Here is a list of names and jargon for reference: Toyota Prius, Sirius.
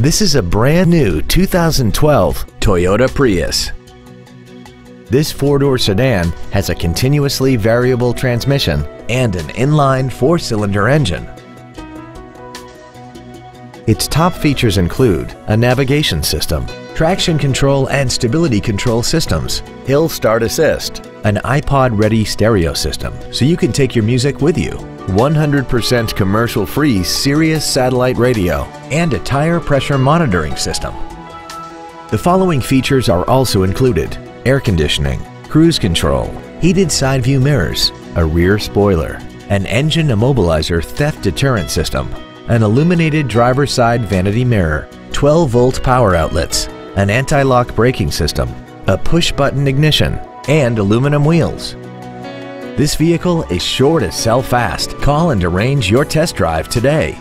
This is a brand new 2012 Toyota Prius. This four-door sedan has a continuously variable transmission and an inline four-cylinder engine. Its top features include a navigation system, traction control and stability control systems, hill start assist, an iPod-ready stereo system so you can take your music with you, 100% commercial-free Sirius satellite radio, and a tire pressure monitoring system. The following features are also included: air conditioning, cruise control, heated side view mirrors, a rear spoiler, an engine immobilizer theft deterrent system, an illuminated driver's side vanity mirror, 12-volt power outlets, an anti-lock braking system, a push-button ignition, and aluminum wheels. This vehicle is sure to sell fast. Call and arrange your test drive today.